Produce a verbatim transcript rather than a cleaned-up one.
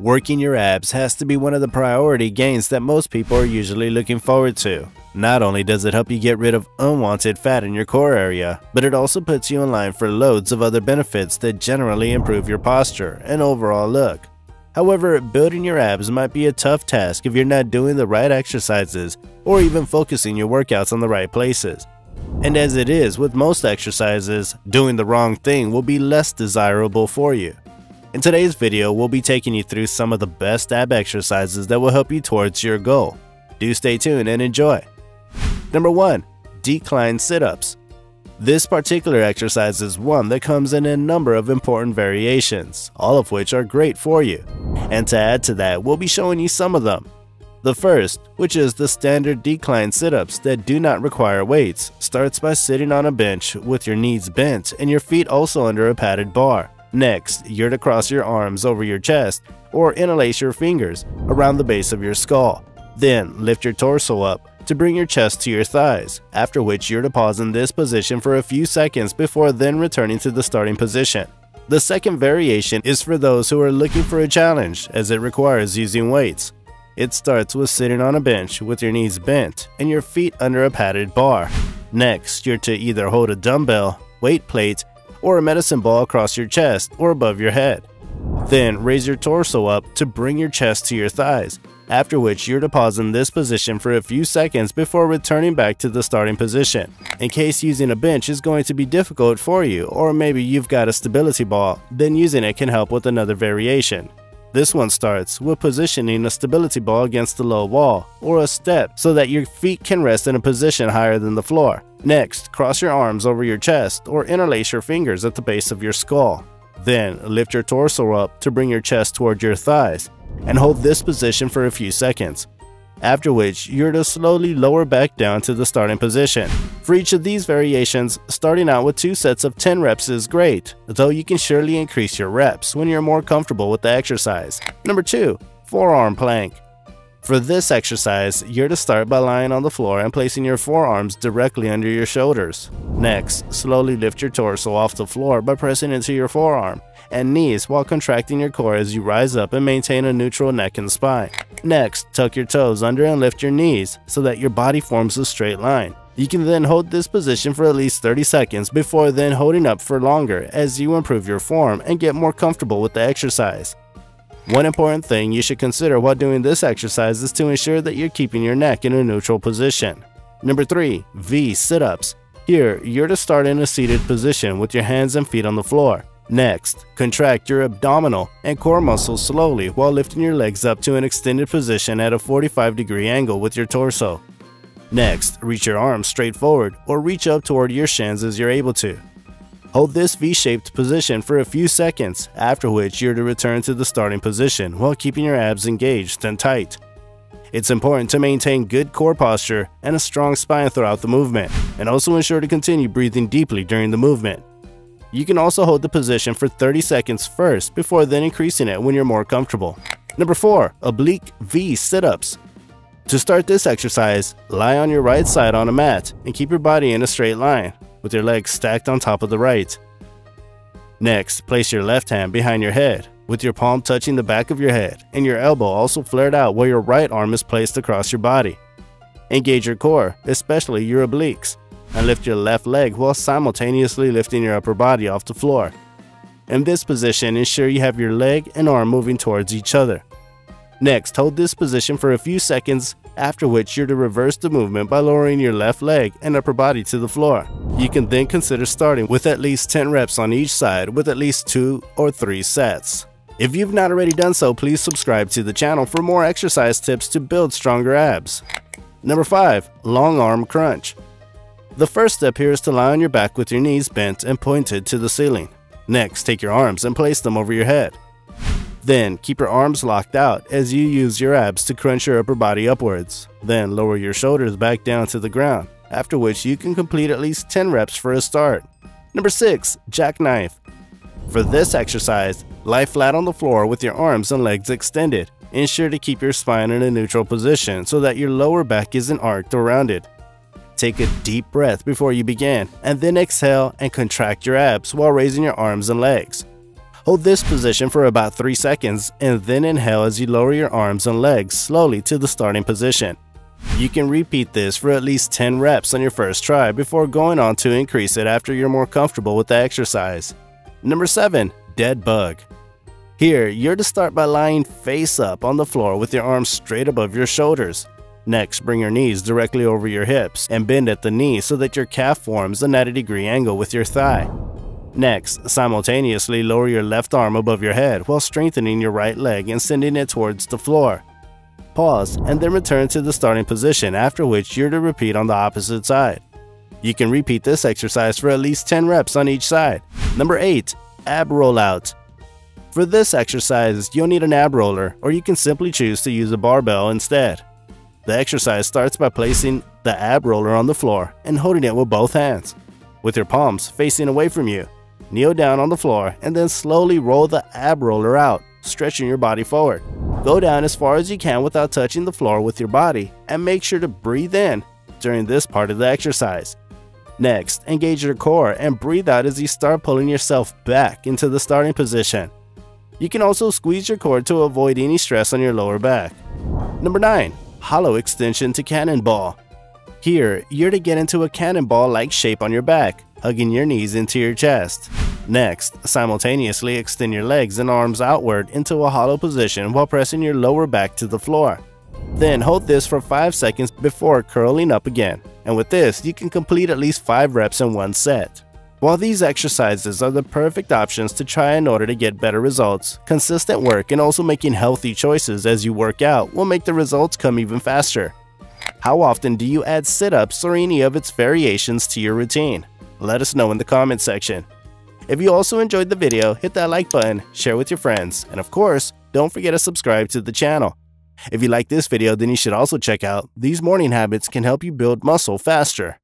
Working your abs has to be one of the priority gains that most people are usually looking forward to. Not only does it help you get rid of unwanted fat in your core area, but it also puts you in line for loads of other benefits that generally improve your posture and overall look. However, building your abs might be a tough task if you're not doing the right exercises or even focusing your workouts on the right places. And as it is with most exercises, doing the wrong thing will be less desirable for you. In today's video, we'll be taking you through some of the best ab exercises that will help you towards your goal. Do stay tuned and enjoy. Number one. Decline sit-ups. This particular exercise is one that comes in a number of important variations, all of which are great for you. And to add to that, we'll be showing you some of them. The first, which is the standard decline sit-ups that do not require weights, starts by sitting on a bench with your knees bent and your feet also under a padded bar. Next, you're to cross your arms over your chest or interlace your fingers around the base of your skull. Then lift your torso up to bring your chest to your thighs, after which you're to pause in this position for a few seconds before then returning to the starting position. The second variation is for those who are looking for a challenge, as it requires using weights. It starts with sitting on a bench with your knees bent and your feet under a padded bar. Next, you're to either hold a dumbbell, weight plate, or a medicine ball across your chest or above your head. Then raise your torso up to bring your chest to your thighs, after which you're to pause in this position for a few seconds before returning back to the starting position. In case using a bench is going to be difficult for you, or maybe you've got a stability ball, then using it can help with another variation. This one starts with positioning a stability ball against the low wall or a step so that your feet can rest in a position higher than the floor. Next, cross your arms over your chest or interlace your fingers at the base of your skull. Then lift your torso up to bring your chest toward your thighs and hold this position for a few seconds, after which you're to slowly lower back down to the starting position. For each of these variations, starting out with two sets of ten reps is great, though you can surely increase your reps when you're more comfortable with the exercise. Number two. Forearm plank. For this exercise, you're to start by lying on the floor and placing your forearms directly under your shoulders. Next, slowly lift your torso off the floor by pressing into your forearm and knees while contracting your core as you rise up and maintain a neutral neck and spine. Next, tuck your toes under and lift your knees so that your body forms a straight line. You can then hold this position for at least thirty seconds before then holding up for longer as you improve your form and get more comfortable with the exercise. One important thing you should consider while doing this exercise is to ensure that you're keeping your neck in a neutral position. Number three. V sit-ups. Here, you're to start in a seated position with your hands and feet on the floor. Next, contract your abdominal and core muscles slowly while lifting your legs up to an extended position at a forty-five degree angle with your torso. Next, reach your arms straight forward or reach up toward your shins as you're able to. Hold this V-shaped position for a few seconds, after which you're to return to the starting position while keeping your abs engaged and tight. It's important to maintain good core posture and a strong spine throughout the movement, and also ensure to continue breathing deeply during the movement. You can also hold the position for thirty seconds first before then increasing it when you're more comfortable. Number four. Oblique V sit-ups. To start this exercise, lie on your right side on a mat and keep your body in a straight line, with your legs stacked on top of the right. Next, place your left hand behind your head, with your palm touching the back of your head and your elbow also flared out while your right arm is placed across your body. Engage your core, especially your obliques, and lift your left leg while simultaneously lifting your upper body off the floor. In this position, ensure you have your leg and arm moving towards each other. Next, hold this position for a few seconds, after which you're to reverse the movement by lowering your left leg and upper body to the floor. You can then consider starting with at least ten reps on each side with at least two or three sets. If you've not already done so, please subscribe to the channel for more exercise tips to build stronger abs. Number five. Long arm crunch. The first step here is to lie on your back with your knees bent and pointed to the ceiling. Next, take your arms and place them over your head. Then, keep your arms locked out as you use your abs to crunch your upper body upwards. Then, lower your shoulders back down to the ground, after which you can complete at least ten reps for a start. Number six. Jackknife. For this exercise, lie flat on the floor with your arms and legs extended. Ensure to keep your spine in a neutral position so that your lower back isn't arched or rounded. Take a deep breath before you begin, and then exhale and contract your abs while raising your arms and legs. Hold this position for about three seconds and then inhale as you lower your arms and legs slowly to the starting position. You can repeat this for at least ten reps on your first try before going on to increase it after you're more comfortable with the exercise. Number seven. Dead bug. Here, you're to start by lying face up on the floor with your arms straight above your shoulders. Next, bring your knees directly over your hips and bend at the knee so that your calf forms a ninety degree angle with your thigh. Next, simultaneously lower your left arm above your head while strengthening your right leg and sending it towards the floor. Pause and then return to the starting position, after which you're to repeat on the opposite side. You can repeat this exercise for at least ten reps on each side. Number eight. Ab rollout. For this exercise, you'll need an ab roller, or you can simply choose to use a barbell instead. The exercise starts by placing the ab roller on the floor and holding it with both hands, with your palms facing away from you. Kneel down on the floor and then slowly roll the ab roller out, stretching your body forward. Go down as far as you can without touching the floor with your body, and make sure to breathe in during this part of the exercise. Next, engage your core and breathe out as you start pulling yourself back into the starting position. You can also squeeze your core to avoid any stress on your lower back. Number nine. Hollow extension to cannonball. Here, you're to get into a cannonball-like shape on your back, hugging your knees into your chest. Next, simultaneously extend your legs and arms outward into a hollow position while pressing your lower back to the floor. Then hold this for five seconds before curling up again, and with this, you can complete at least five reps in one set. While these exercises are the perfect options to try in order to get better results, consistent work and also making healthy choices as you work out will make the results come even faster. How often do you add sit-ups or any of its variations to your routine? Let us know in the comment section. If you also enjoyed the video, hit that like button, share with your friends, and of course, don't forget to subscribe to the channel. If you like this video, then you should also check out These Morning Habits Can Help You Build Muscle Faster.